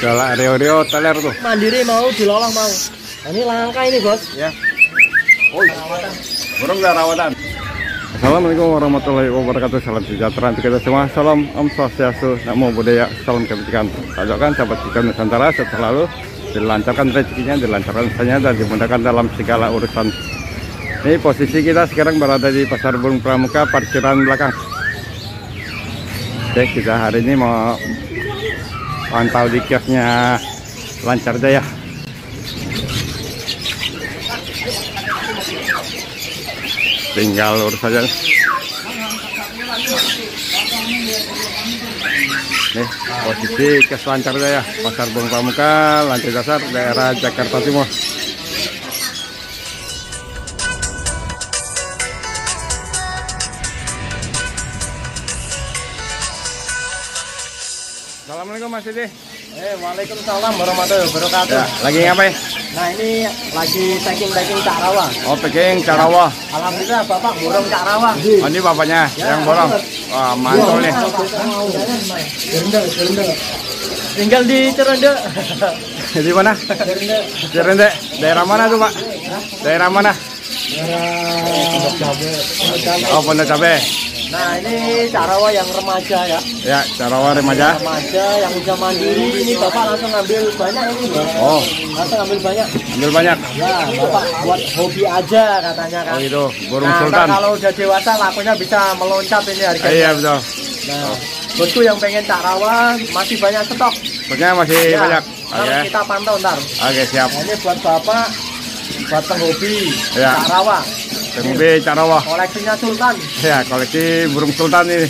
Jalak rio rio teler tuh. Mandiri mau dilolah mau. Nah, ini langka ini bos. Ya. Oh, rawatan. Burung nggak rawatan. Assalamualaikum warahmatullahi wabarakatuh. Salam sejahtera untuk kita semua. Salam Om Swastiastu, Namo Buddhaya, Salam Kebajikan. Tajukkan sahabat kita Nusantara selalu dilancarkan rezekinya, dilancarkan usahanya, dan dimudahkan dalam segala urusan. Ini posisi kita sekarang berada di Pasar Burung Pramuka, parkiran belakang. Oke, kita hari ini mau pantau di kiosnya Lancar Jaya. Tinggal urus saja nih posisi kios Lancar Jaya, Pasar Burung Pramuka, Lancar Dasar, daerah Jakarta Timur. Assalamualaikum Mas Didi. Waalaikumsalam warahmatullahi wabarakatuh. Ya, lagi ngapain? Nah, ini lagi packing cak rawa. Oh, packing cak rawa. Alhamdulillah Bapak borong cak rawa. Oh, ini bapaknya ya, yang borong. Wah, mantul nih. Tinggal di Cerendek. Di mana? Cerendek. Cerendek. Daerah mana tuh, Pak? Daerah mana? Daerah Cabe. Oh, Pondok Cabe. Nah, ini carawa yang remaja ya. Ya, carawa remaja. Remaja yang udah mandiri, ini Bapak langsung ngambil banyak ini, Bang. Oh, langsung ngambil banyak. Ambil banyak. Ya, Bapak buat hobi aja katanya kan. Oh, itu burung nah, sultan. Nah, kalau udah dewasa lakunya bisa meloncat ini harganya. Iya, betul. Nah, buatku yang pengen carawa masih banyak stok. Stoknya masih ya, banyak. Oke. Okay. Kita pantau ntar. Oke, okay, siap. Nah, ini buat Bapak buat penghobi ya. Carawa. Tembe carawa. Koleksinya sultan. Ya, koleksi burung sultan ini.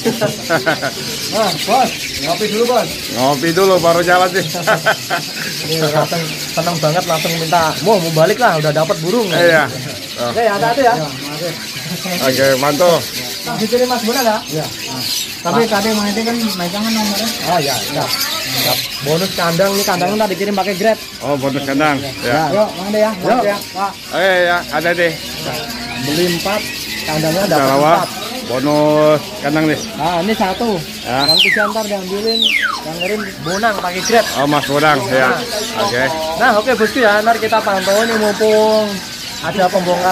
Nah, Bos, ngopi dulu, Bos. Ngopi dulu baru jalan sih. Ini langsung senang banget langsung minta, mau balik lah udah dapat burung." Iya. Oke, hati-hati ya. Oke, mantul. Di sini Mas Bona enggak? Iya. Tapi kadang mengenai kan megangan nomornya. Oh iya, iya. Bonus kandang nih, kandangnya tadi dikirim pakai grade. Oh, bonus kandang. Ya. Yuk, Mang deh ya. Yuk ya, Pak. Eh ya, ada deh. Beli 4, kandangnya dapat 4. Bonus kandang nih. Ah, ini 1. Ya. Yang 3 ntar diambilin, yang ngirim Bonang pakai grab. Oh, Mas Bonang ya. Oke. Okay. Nah, oke Bosku ya, ntar kita pantau nih mumpung ada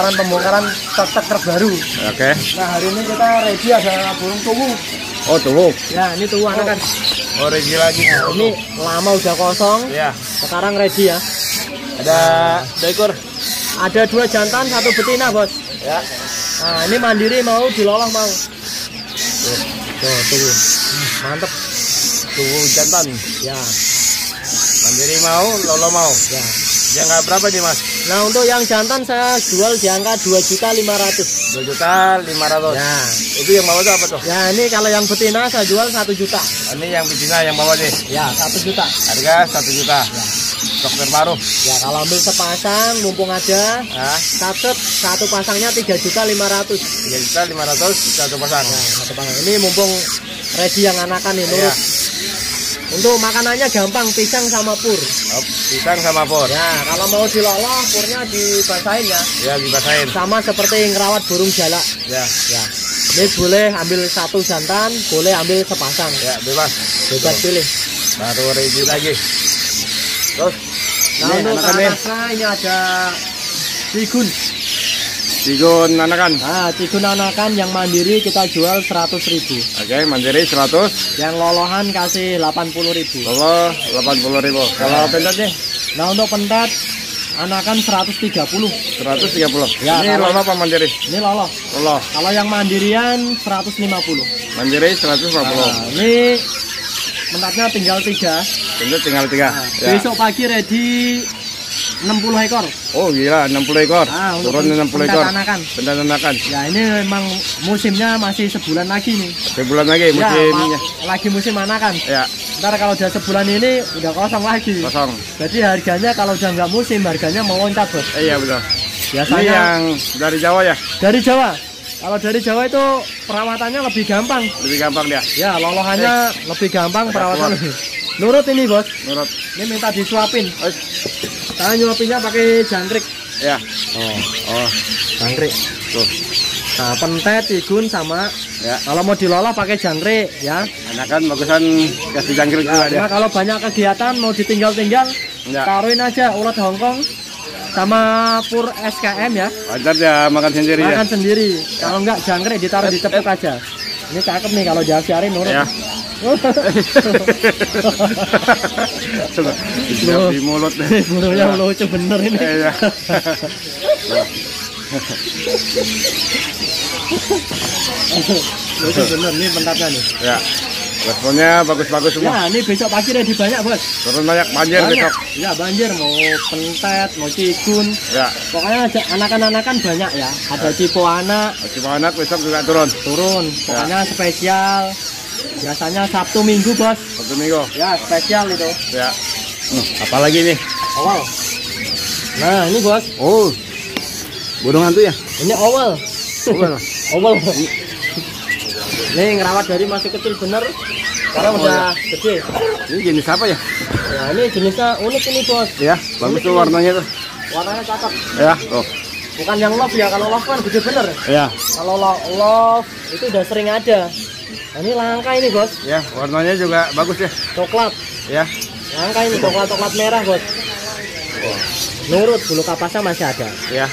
pembongkaran stok terbaru. Oke. Okay. Nah, hari ini kita ready ada burung tuwuk. Oh, tuwuk. Ya, ini tuwuk anak kan. Oh, ready lagi. Nah, ini lama udah kosong. Iya. Sekarang ready ya. Ada 2 ekor. Ada 2 jantan, 1 betina, Bos. Ya. Nah, ini mandiri mau dilolah, Bang. Tuh, tuh. Mantep. Tuh jantan. Ya. Mandiri mau, lolo mau. Ya. Jangka berapa nih, Mas? Nah, untuk yang jantan saya jual di angka 2.500.000. 2.500.000. Ya. Itu yang bawah itu apa tuh? Ya, ini kalau yang betina saya jual 1.000.000. Ini yang betina yang bawah nih. Ya, 1.000.000. Harga 1.000.000. Ya. Stok terbaru. Ya, kalau ambil sepasang mumpung ada. Nah. Catet satu pasangnya 3.500.000. 3.500.000 satu pasang. Nah, satu pasang. Ini mumpung ready yang anakan ini. Ya. Untuk makanannya gampang, pisang sama pur. Oh, pisang sama pur. Ya, kalau mau dilolah purnya dibasahin ya. Ya, dibasahin. Sama seperti ngerawat burung jalak. Ya, ya. Ini boleh ambil 1 jantan, boleh ambil sepasang. Ya, bebas. Bebas pilih. Baru ready lagi. Terus, nah, ini untuk anakan ini ada tigun. Tigun anakan. Ah, tigun anakan yang mandiri kita jual 100.000. Oke, mandiri 100. Yang lolohan kasih 80.000. Lolo 80.000. Kalau pentet nih? Nah, untuk pentet anakan 130. 130. Ya, ini lolo apa mandiri? Ini lolo. Lolo. Kalau yang mandirian 150. Mandiri 150. Nah, ini pentetnya tinggal 3. Pentet tinggal 3. Nah, ya. Besok pagi ready 60 ekor. Oh gila, 60 ekor. Nah, turun 60 ekor. Pentet anakan. Ya, ini memang musimnya masih sebulan lagi nih. Sebulan lagi musimnya. Ya, lagi musim anakan. Ya. Ntar kalau udah sebulan ini udah kosong lagi. Kosong. Jadi harganya kalau udah nggak musim harganya meloncat, Bos. Iya, betul. Biasanya ini yang dari Jawa ya? Dari Jawa. Kalau dari Jawa itu perawatannya lebih gampang. Lebih gampang dia. Ya, lolohannya lebih gampang perawatan. Nurut ini, Bos. Nurut. Ini minta disuapin. Saya nyuapinnya pakai jangkrik. Ya. Oh. Jangkrik. Tuh. Nah, pentet, tigun sama. Ya. Kalau mau dilolah pakai jangkrik ya. Enakan bagusan kasih jangkrik juga ya. Kalau banyak kegiatan mau ditinggal-tinggal, taruhin aja ulat Hongkong sama pur SKM ya. Wajar ya makan sendiri. Makan ya? Sendiri. Ya. Kalau enggak jangkrik ditaruh di tepuk aja. Ini cakep nih kalau diasiarin nurut. Ya. Di mulut nih. Mulutnya lucu bener ini. Ya. Lucu bener nih pentatnya nih. Ya. Responnya bagus-bagus semua. Ya, ini besok pagi udah banyak, Bos. Turun banyak banjir besok. Ya, banjir mau pentet, mau tigun. Ya. Pokoknya anak-anak kan banyak ya. Ada cipo anak. Cipo anak besok juga turun. Turun. Pokoknya spesial. Biasanya Sabtu Minggu, Bos. Sabtu Minggu. Ya, spesial itu. Ya. Apalagi nih? Owal. Nah, ini, Bos. Oh. Burung hantu ya? Ini owal. Owal. Owal. Ini ngerawat dari masih kecil bener, karena udah gede. Ini jenis apa ya? Ya ini jenisnya unik ini, Bos. Ya, bagus tuh warnanya tuh. Warnanya cakep. Ya, tuh. Bukan yang love ya, kalau love kan gede bener. Ya. Kalau love itu udah sering ada. Nah, ini langka ini, Bos. Ya, warnanya juga bagus ya. Coklat. Ya. Langka ini coklat-coklat merah, Bos. Oh. Nurut bulu kapasnya masih ada. Ya.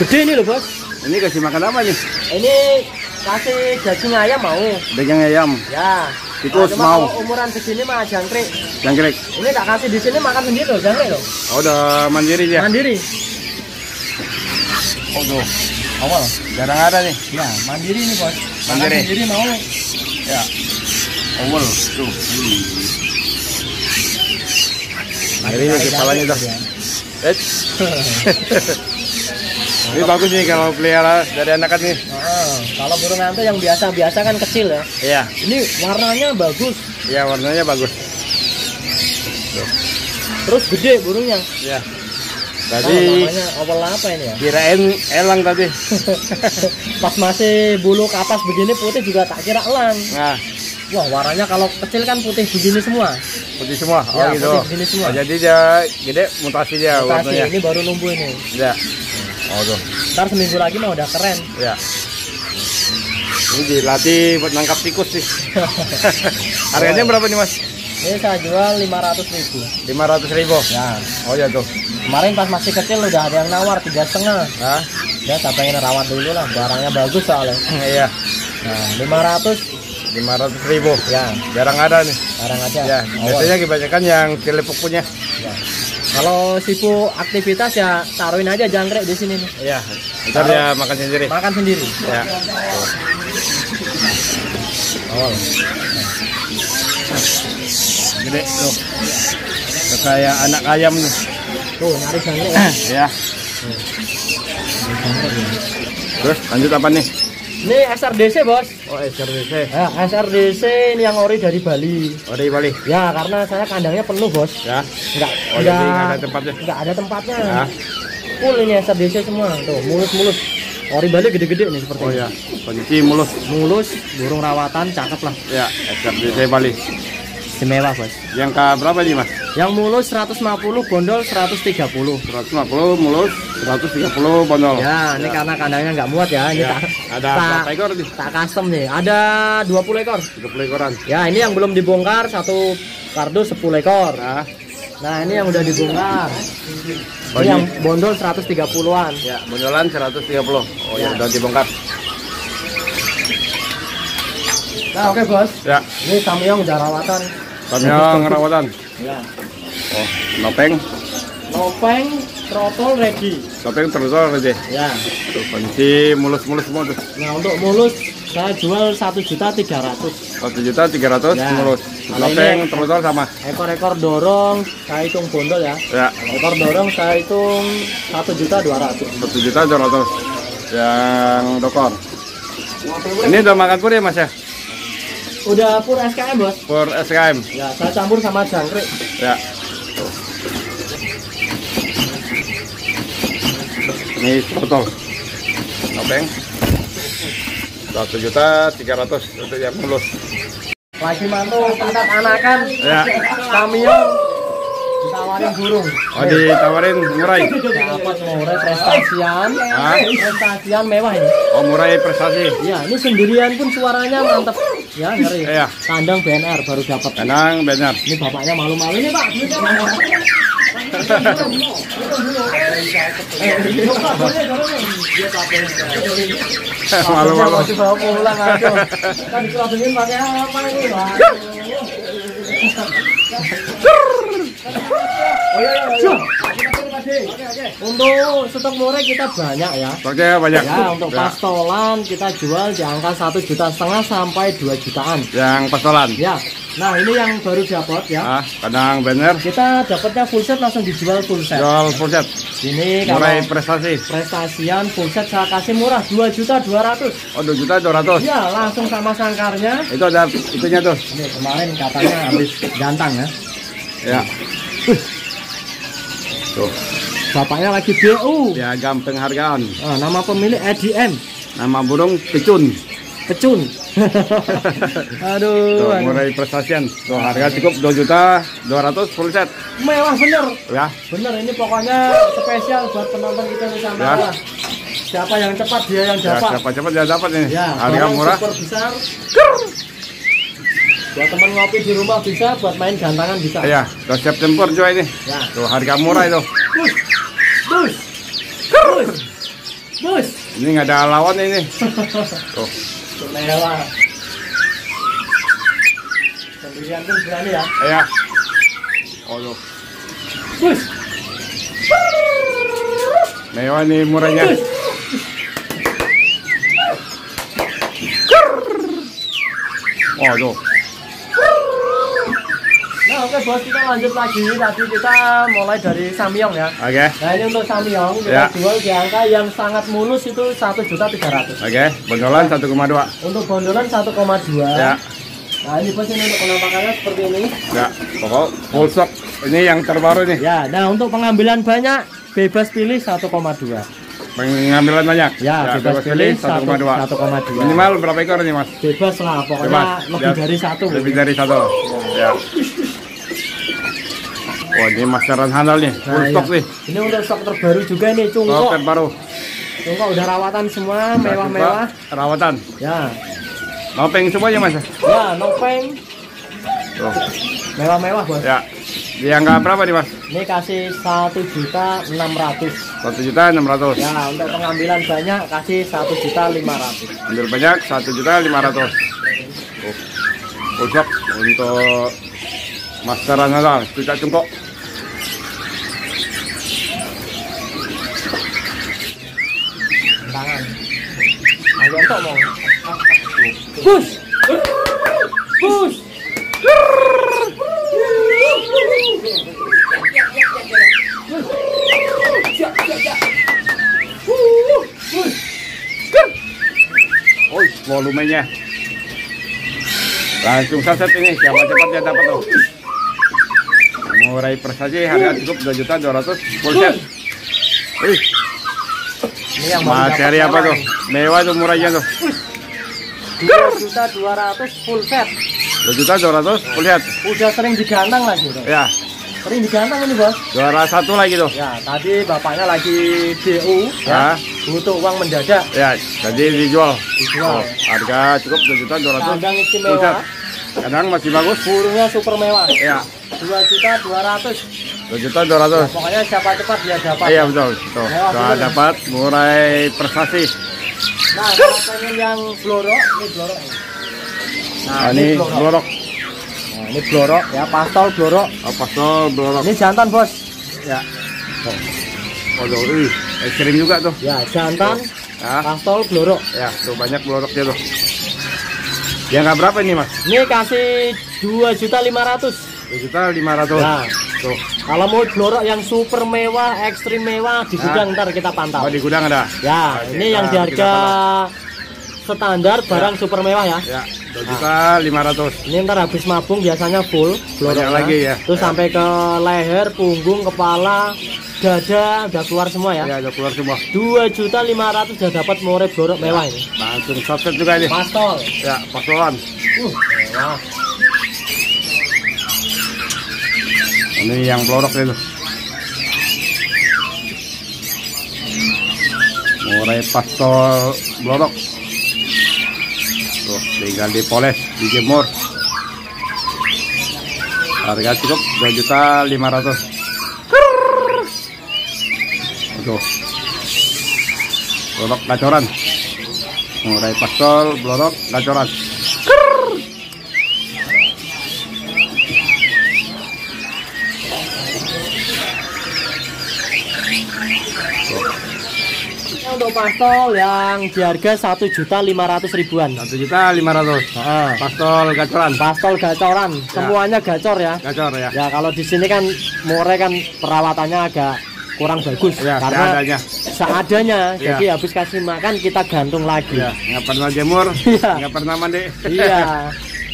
Gede ini loh, Bos. Ini kasih makan apa nih? Ini kasih daging ayam mau. Daging ayam. Ya. Tikus mau. Umuran segini mah jangkrik. Jangkrik. Ini tak kasih di sini makan sendiri loh jangkrik loh. Oh, udah mandiri ya. Mandiri. Oh tuh. Awal. Jarang ada nih. Ya mandiri nih, Bos. Mandiri. Mandiri mau. Ya. Awal tuh. Mandiri kepalanya tuh. Eh. Ini bagus nih kalau pelihara dari anak-anak nih. Kalau burung hantu yang biasa-biasa kan kecil ya. Iya. Ini warnanya bagus. Iya, warnanya bagus. Tuh. Terus gede burungnya. Iya. Tadi awal apa ini ya? Kirain elang tadi. Pas masih bulu kapas begini putih juga tak kira elang. Nah. Wah, warnanya kalau kecil kan putih begini semua. Putih semua. Oh ya, gitu. Putih begini semua. Oh, jadi dia gede mutasinya. Mutasi ini baru numbuh ini. Iya. Oh tuh. Ntar seminggu lagi mah udah keren. Iya. Ini dilatih buat nangkap tikus sih. Harganya berapa nih, Mas? Ini saya jual 500.000. 500.000. Ya. Oh ya tuh. Kemarin pas masih kecil udah ada yang nawar 3,5. Hah? Ya saya pengen rawat dulu lah. Barangnya bagus soalnya. Iya. Nah, 500.000. Ya. Jarang ada nih. Jarang aja. Ya. Biasanya kebanyakan yang telepuk punya. Ya. Kalau sibuk aktivitas ya taruhin aja jangkrik di sini nih. Iya. Ntar ya makan sendiri. Makan sendiri. Ya. Oh. Gede tuh. Kayak anak ayam nih. Tuh, nyari jangkrik ya. Iya. Terus lanjut apa nih? Ini Srdc, Bos. Oh, Srdc. Ya, Srdc ini yang ori dari Bali. Ori Bali. Ya, karena saya kandangnya penuh, Bos. Ya. Enggak ada tempatnya. Enggak ada tempatnya. Ya. Full ini Srdc semua. Tuh, mulus-mulus. Ori Bali gede-gede nih seperti ini. Oh ya. Panci mulus. Mulus, burung rawatan cakep lah. Ya, Srdc Bali. Semewah, Bos. Yang ke berapa nih, Mas? Yang mulus 150, bondol 130. 150 mulus, 130 bondol. Ya, ini karena kandangnya nggak muat ya. Ini ya. Ada berapa ekor nih? Tak custom nih. Ada 20 ekor. 20 ekoran. Ya, ini yang belum dibongkar satu kardus 10 ekor. Nah, ini yang udah dibongkar. Ini yang bondol 130-an. Ya, bondolan 130. Oh ya, udah dibongkar. Nah, oke, Bos. Ya. Ini Samyong udah rawatan. Samyong rawatan. Ya. Oh, nopeng. Nopeng trotol ready. Nopeng trotol ready. Ya. Tuh, kunci mulus-mulus semua tuh. Nah, untuk mulus saya jual 1.300.000. 1.300.000 ya. Mulus. Nopeng trotol sama. Ekor-ekor dorong saya hitung bondol ya. Ya. Ekor dorong saya hitung 1.200.000. 1.200.000. Yang dokor. Ini udah makan pur ya, Mas ya? Udah pur SKM, Bos. Pur SKM. Ya, saya campur sama jangkrik. Ya. Ini total. Nopeng. 1.300.000 untuk yang mulus. Lagi mantu pentet anakan. Ya. Samyong Ditawarin burung. Oh, ditawarin Murai. Dapat Murai prestasian. Ah. Prestasian mewah ini. Oh, Murai prestasi. Ya, ini sendirian pun suaranya mantap. Ya, ngeri. Iya. Kandang BNR baru dapat. Kandang BNR. Ini bapaknya malu-malu ini, Pak. Malu-malu. Coba pulang aja. Kan dikelabengin pakai apa ini, Pak? Untuk stok Murai kita banyak ya. Oke, banyak. Ya, untuk pastolan kita jual di angka 1,5 juta sampai 2 jutaan. Yang pastolan. Ya. Nah, ini yang baru dapat ya. Ah, kadang bener. Kita dapatnya full set langsung dijual full set. Jual full set. Ini Murai prestasi. Prestasian full set saya kasih murah 2.200.000. Oh, 2.200.000. Ya, langsung sama sangkarnya. Itu ada itunya tuh. Ini kemarin katanya habis gantang ya. Ya. Tuh. Bapaknya lagi BU. Ya, gampang hargaan. Nah, nama pemilik ADM. Nama burung Pecun. Pecun. Aduh. Tuh, Murai prestasian. Tuh, harga cukup 2.200.000 full set. Mewah bener. Ya. Bener, ini pokoknya spesial buat penonton kita bersama. Ya. Siapa yang cepat dia yang dapat. Ya, siapa cepat dia dapat ini. Ya, harga murah. Super besar. Buat teman ngopi di rumah bisa, buat main gantangan bisa. Iya, udah siap tempur juga ini. Ya. Tuh, harga murah itu. Bus. Ini nggak ada lawan ini. Tuh. Mewah. Sendirian pun berani ya. Iya. Oh, tuh. Bus. Mewah nih murahnya. Oh, tuh. Nah, oke bos, kita lanjut lagi. Tadi kita mulai dari Samyong ya. Oke. Nah, ini untuk Samyong kita jual di angka yang sangat mulus itu 1.300.000. Oke. Bondolan 1,2. Untuk bondolan 1,2. Ya. Nah, ini bos, ini untuk penampakannya seperti ini. Ya. Pokok full stock. Ini yang terbaru nih. Ya. Nah, untuk pengambilan banyak bebas pilih 1,2. Pengambilan banyak. Ya, bebas pilih 1,2. Minimal berapa ekor nih, Mas? Bebas lah, pokoknya bebas. Lebih dari 1. Lebih dari 1. Ya. Wah, ini masaran handal nih. Full stok nih. Ini udah stok terbaru juga nih, cungkok. Stok terbaru. Cungkok udah rawatan semua, mewah-mewah. Rawatan. Ya. Nopeng semuanya, Mas. Ya, nopeng. Tuh. Mewah-mewah, Bos. Ya. Di angka berapa nih, Mas? Ini kasih 1.600.000. 1.600.000. Ya, untuk pengambilan banyak kasih 1.500.000. Ambil banyak 1.500.000. Tuh. Full stok untuk masaran handal, cucak jenggot. Tangan. Ayo entok mau. Bus. Bus. Oi, volumenya. Langsung saset ini, siapa cepat dia dapat tuh. Murai prestasi harga cukup 2.200.000 full set. Ini yang materi apa tuh? Mewah tuh murahnya tuh. 2.200.000 full set. 2.200.000 full set. Udah sering digantang lagi tuh. Ya. Sering digantang ini, Bos. Juara satu lagi tuh. Ya, tadi bapaknya lagi DU ya. Butuh uang mendadak. Ya, jadi dijual. Dijual. Harga cukup 2.200.000. Kandang istimewa. Kandang masih bagus. Burungnya super mewah. Ya. 2.200.000. 2.200.000. Pokoknya siapa cepat dia dapat. Iya betul. Tuh, dapat Murai prestasi. Nah, pengen yang blorok, ini blorok. Nah, ini blorok. Nah, ini blorok ya, pastol blorok. Oh, pastol blorok. Ini jantan, Bos. Ya. Tuh. Oh, ini ekstrim juga tuh. Ya, jantan. Ya. Pastol blorok. Ya, tuh banyak bloroknya tuh. Yang nggak berapa ini, Mas? Ini kasih 2.500.000. 2.500.000. Nah, tuh. Kalau mau blorok yang super mewah, ekstrim mewah di gudang ntar kita pantau. Oh, di gudang ada. Ya, nah, ini yang di harga standar barang ya. Super mewah ya. Ya, 2.500.000. Ini ntar habis mabung biasanya full bloroknya lagi ya. Terus ya. Sampai ke leher, punggung, kepala, dada udah keluar semua ya. Ya, udah keluar semua. 2.500.000 udah dapat Murai blorok ya. Mewah ini. Langsung subset juga ini. Pastol. Ya, pastolan. Mewah. Ini yang pelorok itu. Murai pastol pelorok. Tuh, tinggal dipoles, dijemur. Harga cukup 2.500.000. Tuh. Pelorok kacoran. Murai pastol pelorok kacoran. Untuk pastol yang di harga 1.500.000-an. 1.500.000. Pastol gacoran. Pastol gacoran. Ya. Semuanya gacor ya. Gacor ya. Ya kalau di sini kan murai kan perawatannya agak kurang bagus ya, karena seadanya. Ya. Jadi habis kasih makan kita gantung lagi. Ya. Nggak pernah jemur. Nggak pernah mandi. Iya.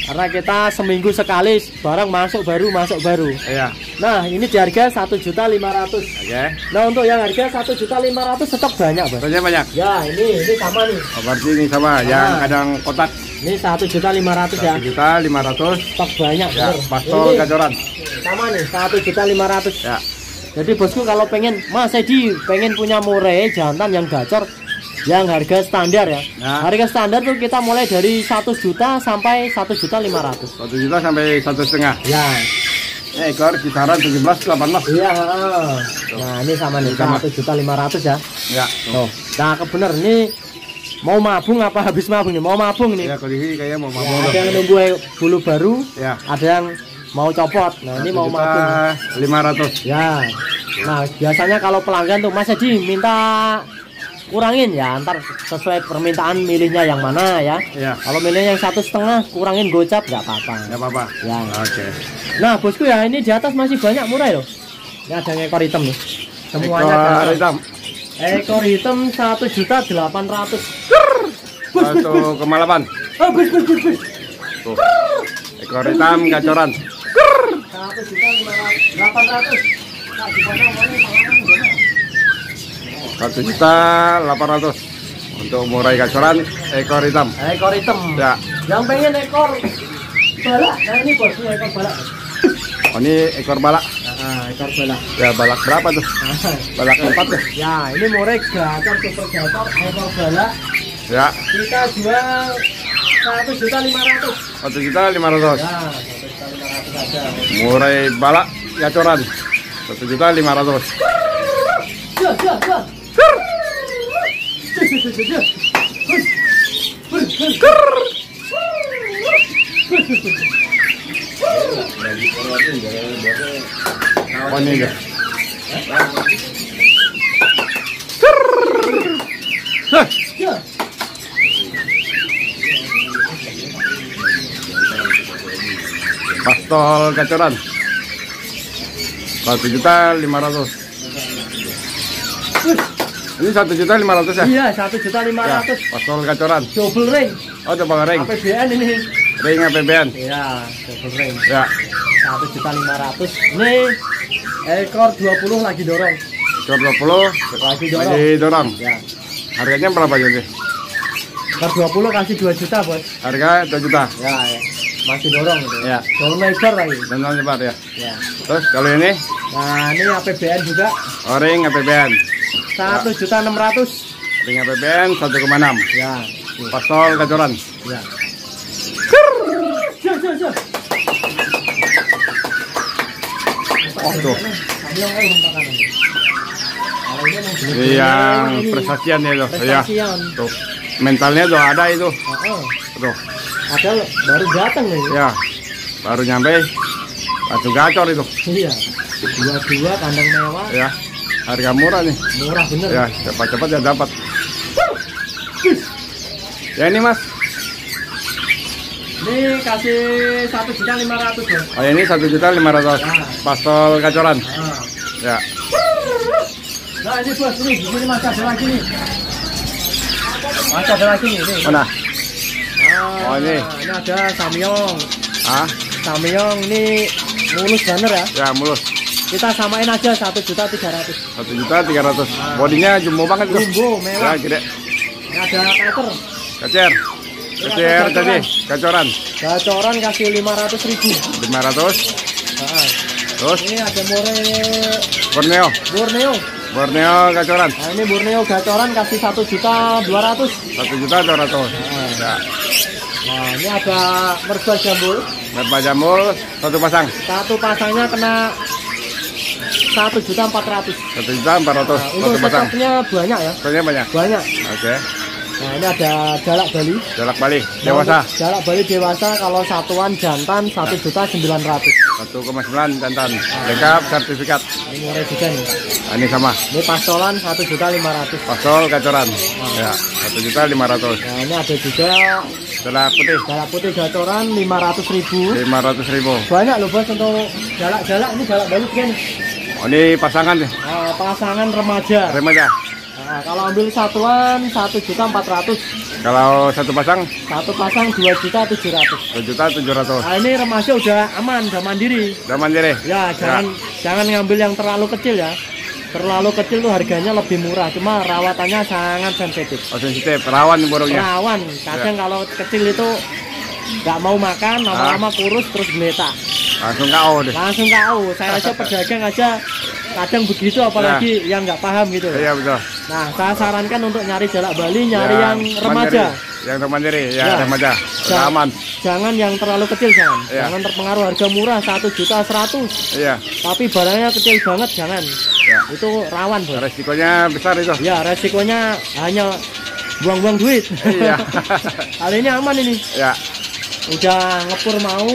Karena kita seminggu sekali barang masuk baru. Iya. Nah ini di harga 1.500.000. Oke. Nah untuk yang harga 1.500.000 stok banyak, Bang. Stoknya banyak. Ya ini sama nih. Oh, berarti ini sama. Yang kadang kotak. Ini 1.500.000 ya. 1.500.000. Stok banyak. Ya. Pastol gacoran. Sama nih 1.500.000. Ya. Jadi bosku kalau pengen, Mas Edi pengen punya murai jantan yang gacor. Yang harga standar ya. Nah. Harga standar tuh kita mulai dari 1 juta sampai 1.500.000. 1 juta sampai 1,5. Ya. Ekor kisaran 17-18. Iya. Nah ini sama nih 1.500.000 ya. Ya. Tuh. Nah kebener nih mau mabung apa habis mabung nih? Mau mabung nih. Ya kalau ini kayaknya mau mabung. Ya, ada yang nunggu bulu baru. Ya. Ada yang mau copot. Nah ini mau mabung. 500. Ya. Nah biasanya kalau pelanggan tuh Mas Edi minta kurangin ya, ntar sesuai permintaan milihnya yang mana ya. Ya. Kalau milihnya yang 1,5 kurangin gocap nggak apa-apa. Nggak apa-apa. Ya. Oke. Nah bosku ya ini di atas masih banyak murai loh. Ini ada yang ekor hitam nih. Semuanya ekor hitam. Ekor hitam 1.800.000. Satu kemalapan. Oh, bus. Tuh. Ekor hitam gacoran. 1.800.000. Nah, di mana mana 1.800.000 untuk murai gacoran ekor hitam. Ekor hitam. Ya. Yang pengen ekor balak, nah ini bosnya ekor balak. Oh, ini ekor balak. Ekor balak. Ya balak berapa tuh? Balak 4 tuh. Ya ini murai gacor super gacor ekor balak. Ya. Kita jual 1.500.000. 1.500.000. Ya 1.500.000 aja. Murai balak gacoran 1.500.000. Jual. Pastol gacoran 1.500.000. Ini 1.500.000 ya? Iya, 1.500.000. Ya, pastol gacoran. Double ring. Oh, double ring. APBN ini. Ring APBN. Iya, double ring. Ya. 1.500.000. Ini ekor 20 lagi dorong. Ekor 20 lagi dorong. Ya. Harganya berapa jadi? Ekor 20 kasih 2 juta, Bos. Harga 2 juta. Ya, ya. Masih dorong gitu. Ya. Dorong lebar lagi. Dorong lebar ya. Ya. Terus kalau ini? Nah, ini APBN juga. Oh, ring APBN. 1.600.000. Ring APBN 1,6. Ya. Pastol gacoran. Ya. Oh, tuh. Yang prestasian ya loh. Ya. Tuh. Mentalnya tuh ada itu. Tuh. Ada baru datang nih. Ya. Baru nyampe. Langsung gacor itu. Iya. Dua-dua kandang mewah. Ya. Harga murah nih. Murah bener. Ya, cepat-cepat ya dapat. Ya ini Mas. Ini kasih 1.500.000 Bos. Oh ini 1.500.000. Ya. Pastol gacoran. Ya. Nah ini Bos, ini masih ada lagi nih. Masih ada lagi nih. Mana? Oh ini ada Samyong. Samyong ini mulus bener ya? Ya mulus. Kita samain aja 1.300.000. 1.300.000. Bodinya jumbo banget tuh. Jumbo merah. Ya, gede. Ini ada kacer. Kacer tadi gacoran. Gacoran kasih 500.000. 500. Terus ini ada Borneo. Borneo gacoran. Nah, ini Borneo gacoran kasih 1.200.000. 1.200.000. Nah. Nah, ini ada merba jambul. Merba jambul satu pasang. Satu pasangnya kena 1.400.000. 1.400.000. Untuk stoknya banyak ya? Stoknya banyak. Banyak. Oke. Okay. Nah, ini ada Jalak Bali. Jalak Bali dewasa. Jalak Bali dewasa kalau satuan jantan 1.900.000. 1,9 jantan. Lengkap sertifikat. Ini rejikan. Ini sama. Ini pastolan 1.500.000. Pastol gacoran. Nah. Ya, 1.500.000. Nah, ini ada juga Jalak putih. Jalak putih gacoran 500.000. 500.000. Banyak loh bos untuk jalak-jalak ini. Jalak Bali kan. Oh, ini pasangan nih. Pasangan remaja. Remaja. Nah, kalau ambil satuan 1.400.000. Kalau satu pasang? Satu pasang 2.700.000. 2.700.000. Nah, ini remaja udah aman, udah mandiri. Udah mandiri. Ya, jangan ngambil yang terlalu kecil ya. Terlalu kecil tuh harganya lebih murah, cuma rawatannya sangat sensitif. Oh, sensitif, rawan burungnya. Rawan. Kadang ya. Kalau kecil itu nggak mau makan, lama-lama kurus terus geletak. Langsung KO deh. Langsung KO. Saya aja pedagang aja kadang begitu, apalagi yang nggak paham gitu. Iya betul. Nah, saya sarankan untuk nyari Jalak Bali, nyari yang remaja. Yang mandiri, ya remaja. Aman. Jangan yang terlalu kecil, jangan. Ya. Jangan terpengaruh harga murah 1.100.000. Iya. Tapi barangnya kecil banget, jangan. Ya. Itu rawan, bro. Resikonya besar itu. Ya, resikonya hanya buang-buang duit. Iya. Kali ini aman ini. Ya. Udah ngepur mau.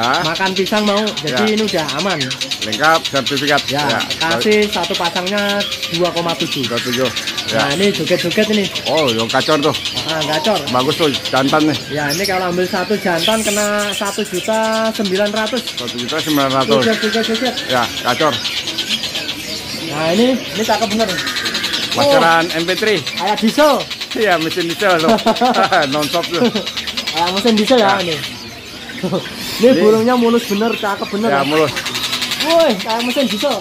Makan pisang mau, jadi ini udah aman. Lengkap sertifikat. Ya, kasih satu pasangnya 2,7. 2,7. Nah, ini joget-joget ini. Oh, yang gacor tuh. Gacor. Bagus tuh jantan nih. Ya, ini kalau ambil satu jantan kena 1.900.000. 1.900.000. Joget-joget. Ya, gacor. Nah, ini cakep bener. Pasaran MP3. Kayak diesel. Iya, mesin diesel tuh. Nonstop tuh. Kayak mesin diesel ya ini. Ini burungnya mulus bener, cakep bener. Ya, mulus. Woi, kayak mesin diesel.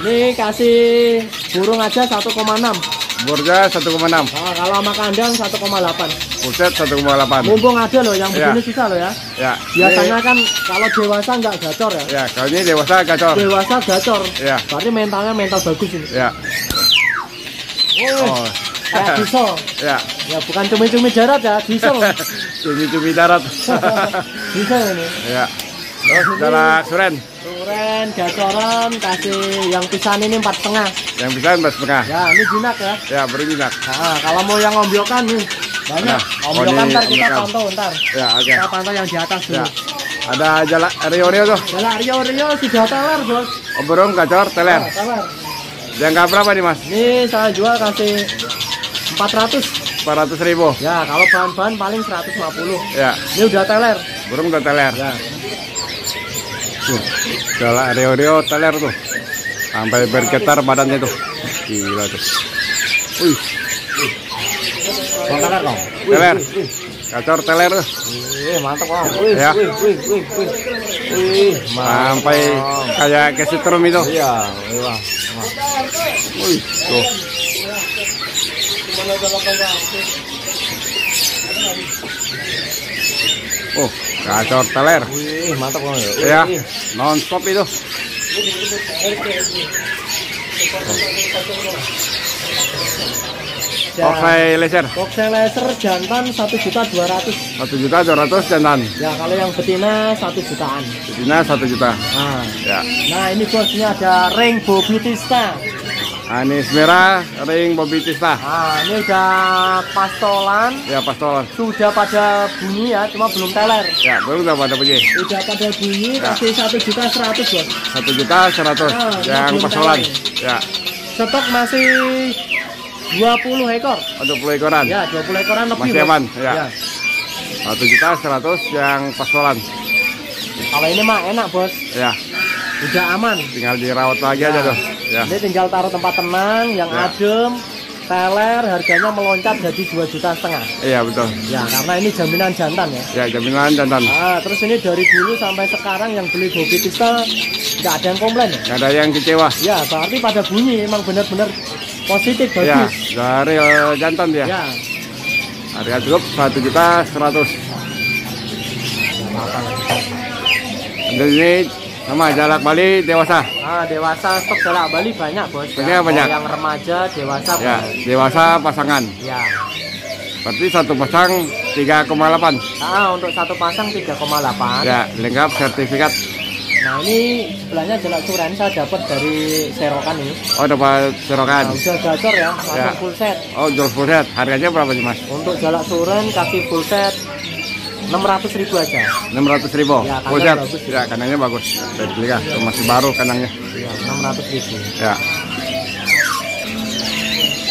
Ini kasih burung aja 1,6. Burungnya 1,6. Nah, kalau sama kandang 1,8. Buset 1,8. Mumpung ada loh yang begini susah loh ya. Ya. Biasanya kan kalau dewasa nggak gacor ya. Ya, kalau ini dewasa gacor. Dewasa gacor. Ya. Berarti mentalnya mental bagus ini. Ya. Oh. Kayak diesel. Ya. Ya, bukan cumi-cumi darat ya, diesel. Cumi-cumi darat. Diesel ini. Ya. Terus Jalak suren. Suren gacoran kasih yang pisan ini 4,5. Yang pisan 4,5. Ya, ini jinak ya. Ya, berjinak. Nah, kalau mau yang ombyokan nih. Banyak. Nah, ombyokan ntar kita pantau ntar. Ya, oke. Kita pantau yang di atas dulu. Ya. Ada Jalak rio tuh. Jalak rio 3 teler, Bos. Burung gacor teler. Ya, teler. Jangka berapa nih, Mas? Ini saya jual kasih 400.000. Ya, kalau bahan-bahan paling 150. Ya. Ini udah teler. Burung udah teler. Ya. Tuh, Jalak rio rio teler tuh. Sampai bergetar badannya tuh. Gila tuh. Wih. Teler dong. Teler. Gacor teler. Wih, mantap, Om. Ya. Wih, sampai kayak kesetrum itu. Iya, wah. Wih, tuh. Oh, gacor teler. Wih, mantap banget. Ya, non-stop itu. Koksai laser. Koksai laser jantan 1.200.000. 1.200.000 jantan. Ya, kalau yang betina 1 jutaan. Betina 1 juta. Nah, ya. Nah, ini bosnya ada ring Bobi Tista. Anis merah, ring Bobi Tista. Nah, ini udah pastolan. Ya, pastolan. Sudah pada bunyi ya, cuma belum teler. Ya, belum pada bunyi. Sudah pada bunyi, ya. Kasih 1.100.000 bos. 1.100.000 yang pastolan. Teler. Ya. Stok masih 20 ekor. 20 ekoran. Ya, 20 ekoran lebih. Masih aman. Bos. Ya. 1.100.000 yang pastolan. Kalau ini mah enak bos. Ya. Udah aman. Tinggal dirawat lagi aja tuh. Ya. Ini tinggal taruh tempat tenang, yang adem, teler, harganya meloncat jadi 2,5 juta. Iya betul. Ya, karena ini jaminan jantan ya. Ya, jaminan jantan. Nah, terus ini dari dulu sampai sekarang yang beli Bobi Tista nggak ada yang komplain. Ya? Nggak ada yang kecewa. Ya, berarti pada bunyi emang benar-benar positif bagus. Ya, dari jantan dia. Ya. Harga cukup 1.100.000. Underage sama Jalak Bali dewasa. Ah, dewasa stok Jalak Bali banyak, Bos. Banyak, banyak. Yang remaja, dewasa. Ya, dewasa pasangan. Ya. Berarti satu pasang 3,8. Ah, untuk satu pasang 3,8. Ya, lengkap sertifikat. Nah, ini sebelahnya Jalak suren saya dapat dari serokan ini. Oh, dapat serokan. Nah, udah gacor ya, langsung ya. Full set. Oh, jual full set. Harganya berapa sih, Mas? Untuk Jalak suren kasih full set 600.000 aja. 600.000. Ya, full set. Bagus, ya, kandangnya bagus. Saya beli kan, masih baru kandangnya. Ya, 600.000. Ya.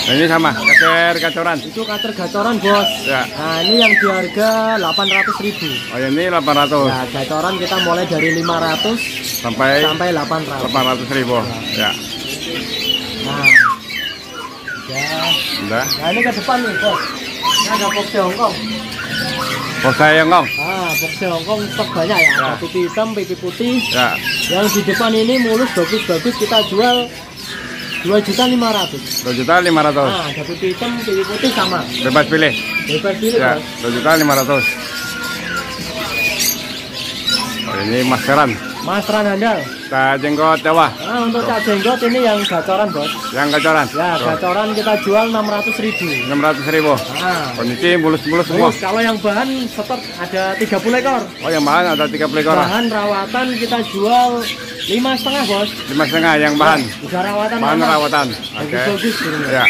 Nah, ini sama, kacer gacoran. Itu kacer gacoran, Bos. Ya. Nah, ini yang di harga 800.000. Oh, ini 800. Nah, gacoran kita mulai dari 500 sampai 800. 800.000. Ya. Ya. Nah. Ya. Nah, ini ke depan nih, Bos. Ini ada boksi Hongkong. Boksi Hongkong. Ah, boksi Hongkong stok banyak ya. Ya. Ada pipi hitam, pipi putih. Ya. Yang di depan ini mulus bagus-bagus kita jual 2.500.000. 2.500.000. Ah, ada pipi hitam, pipi putih sama. Bebas pilih. Bebas pilih. Ya, 2.500.000. Oh, ini maskeran. Maskeran handal. Cak jenggot Jawa. Ah, untuk cak jenggot ini yang gacoran, Bos. Yang gacoran. Ya, gacoran kita jual 600.000. 600.000. Ah. Kondisi mulus-mulus semua. Kalau yang bahan stok ada 30 ekor. Oh, yang bahan ada 30 ekor. Bahan rawatan kita jual 5,5, Bos. 5,5 yang bahan. Udah rawatan. Bahan mana? Rawatan. Oke. Okay. Ya.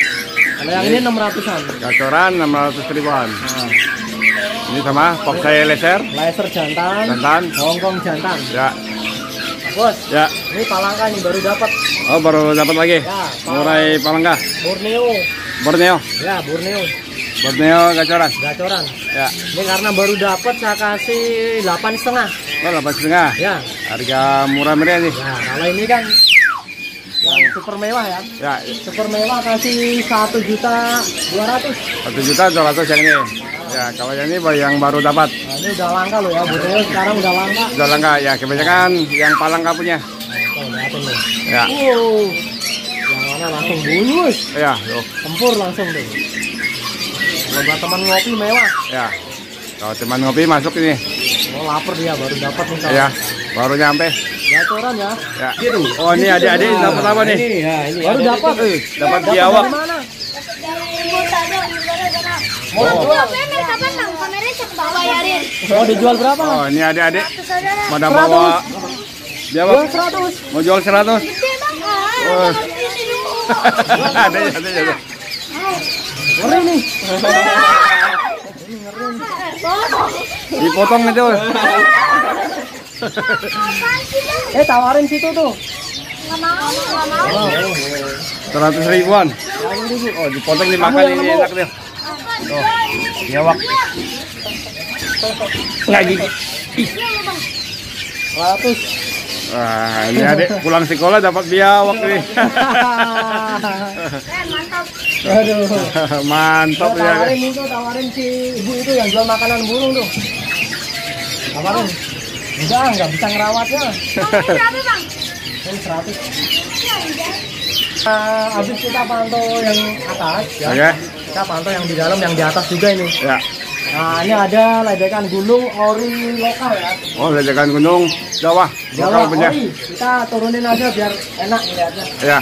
Kalau yang ini 600-an. Gacoran 600.000-an. Nah. Ini sama boxeye laser. Laser jantan. Jantan. Hongkong jantan. Ya. Bos. Ya. Ini palangka nih baru dapat. Oh, baru dapat lagi. Ya, Murai palangka. Borneo. Borneo. Ya, Borneo. Borneo gacoran. Gacoran. Ya. Ini karena baru dapat saya kasih 8,5. Oh, 8,5. Ya. Harga murah meriah nih. Nah, kalau ini kan yang super mewah ya. Ya. Super mewah kasih 1.200.000. 1.200.000 yang ini. Ya, kalau yang ini yang baru dapat. Nah, ini udah langka loh ya, butuhnya sekarang udah langka. Udah langka ya, kebanyakan yang palangka punya. Nah, itu, ya. Yang mana langsung bulus. Ya, loh. Tempur langsung tuh. Kalau buat teman ngopi mewah. Ya. Kalau teman ngopi masuk ini. Oh, lapar dia baru dapat nih. Ya. Baru nyampe. Gacoran ya. Ya. Gitu. Oh, ini adik-adik dapat apa nih? Ini ya, ini. Baru dapat. Dapat biawak. Oh, dijual berapa? Oh, ini adik-adik mau bawa biawak. Mau jual 100. Oh. Ada. Ngeri nih. Dipotong aja. Tawarin situ tuh. Nggak mau, nggak mau. 100.000-an. Oh, dipotong dimakan ini enak deh. Tuh, biawak. Nggak gigit. 100. Wah, ini adik pulang sekolah dapat biawak nih. Mantap. Aduh. Mantap ya. Tawarin si ibu itu yang jual makanan burung tuh. Tawarin. Udah, nggak bisa ngerawatnya. Berapa, Bang? 100. Habis kita pantau yang atas ya. Okay. Kita pantau yang di dalam, yang di atas juga ini. Ya. Nah, ini ada ledekan gunung ori lokal ya. Oh, ledekan gunung Jawa. Jawa punya. Kita turunin aja biar enak lihatnya. Ya.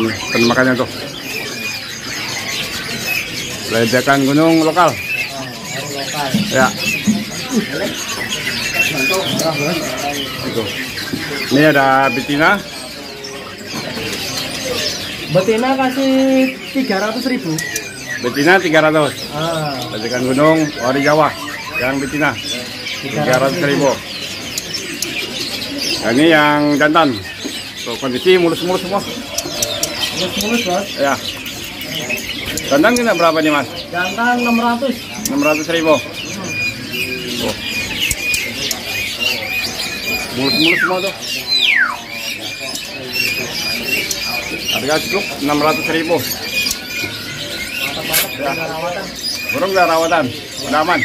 Oh, ini makannya tuh. Ledekan gunung lokal. Lokal. Ya. Itu. Ini ada betina. Betina kasih 300.000. Betina 300. Ah. Ledekan gunung ori Jawa yang betina 300.000. Nah, ini yang jantan. Tuh, kondisi mulus-mulus semua. Mulus-mulus, Bos. Ya. Jantan kita berapa nih, Mas? Jantan 600. 600.000. Oh. Mulus-mulus semua tuh. Harga cukup 600.000. Ya. Burung nggak rawatan, udah aman.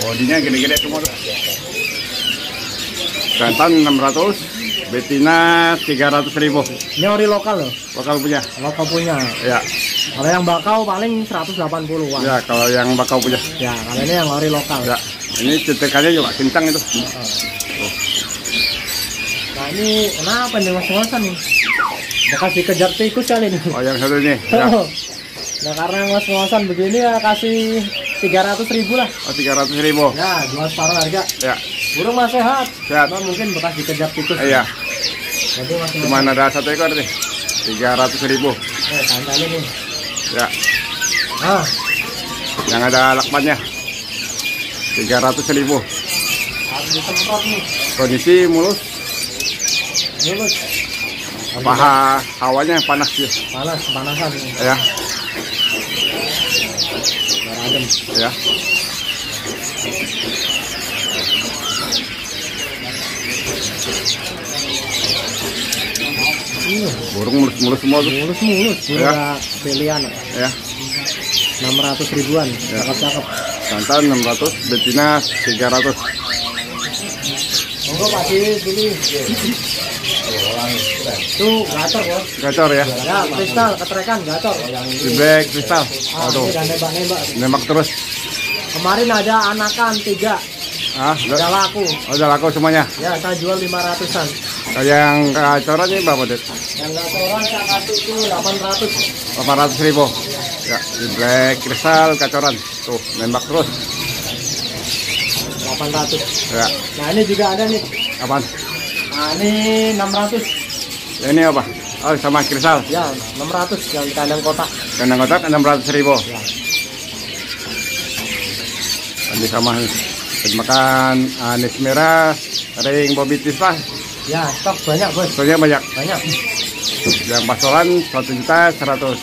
Bodinya gede-gede semua tuh. Jantan 600. Betina 300.000. Ini ori lokal loh. Lokal punya. Lokal punya. Ya. Kalau yang bakau paling 180-an. Ya, kalau yang bakau punya. Ya, kalau ini yang ori lokal. Ya. Ini cetekannya juga kencang itu. Oh. Nah, ini kenapa nih ngos-ngosan nih? Bekas dikejar tikus kali nih. Oh, yang satu ini. Ya. Nah, karena ngos-ngosan begini ya kasih 300.000 lah. Oh, 300.000. Ya, jual separuh harga. Ya. Burung masih sehat. Sehat. Nah, mungkin bekas dikejar tikus. Iya. Cuma ada satu ekor nih. 300.000. Santai nih. Ya. Ah. Yang ada lakbannya. 300.000. Harus disemprot nih. Kondisi mulus. Mulus. Paha hawanya panas ya. Panas, panasan. Ya. Adem. Ya. Burung mulus-mulus semua tuh. Mulus-mulus. Ya. Pilihan ya. 600.000-an. Ya. Cakep-cakep. Jantan 600, betina 300. Monggo Pak Di pilih. Itu gacor, Bos. Gacor ya. Ya, kristal ketrekan gacor. Dibek kristal. Aduh. Nembak-nembak. Nembak terus. Kemarin ada anakan 3. Ah, udah laku. Oh, udah laku semuanya. Ya, saya jual 500-an. Yang gacoran ini berapa, Dek? Yang gacoran saya kasih itu 800. 800.000. Ya, di black kristal gacoran. Tuh, nembak terus. 800. Ya. Nah, ini juga ada nih. Apaan? Nah, ini 600. Ya, ini apa? Oh, sama kristal. Ya, 600 yang kandang kotak. Kandang kotak 600.000. Ya. Nanti sama makan Anis merah, ring Bobi Tista. Ya, stok banyak, Bos. Stoknya banyak. Banyak. Yang pasolan 1.100.000.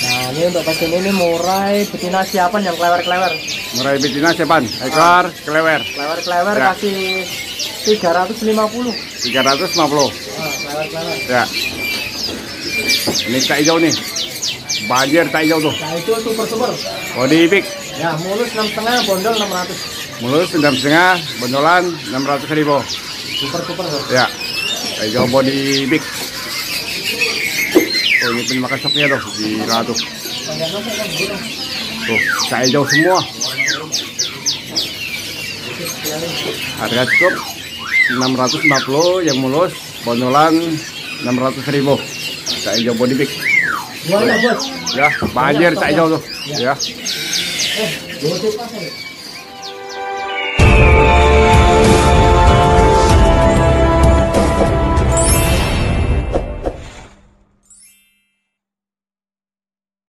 Nah, ini untuk pasien ini murai betina siapan yang klewer-klewer. Murai betina siapan, ekor klewer. Klewer-klewer ya. Kasih 350. 350. Ah, klewer-klewer. Ya. Ini tak hijau nih. Banjir tak hijau tuh. Nah, itu super-super. Body big. Ya, mulus 6,5, bondol 600. Mulus 6,5, bondolan 600.000. Super-super. Ya. Hijau body big. Oh, ini pun makan sopnya tuh di ratu. Tuh, saya hijau semua. Harga cukup 650 yang mulus, bondolan 600.000. Saya hijau body big. Ya, banjir saya hijau tuh. Ya. Dua tipas.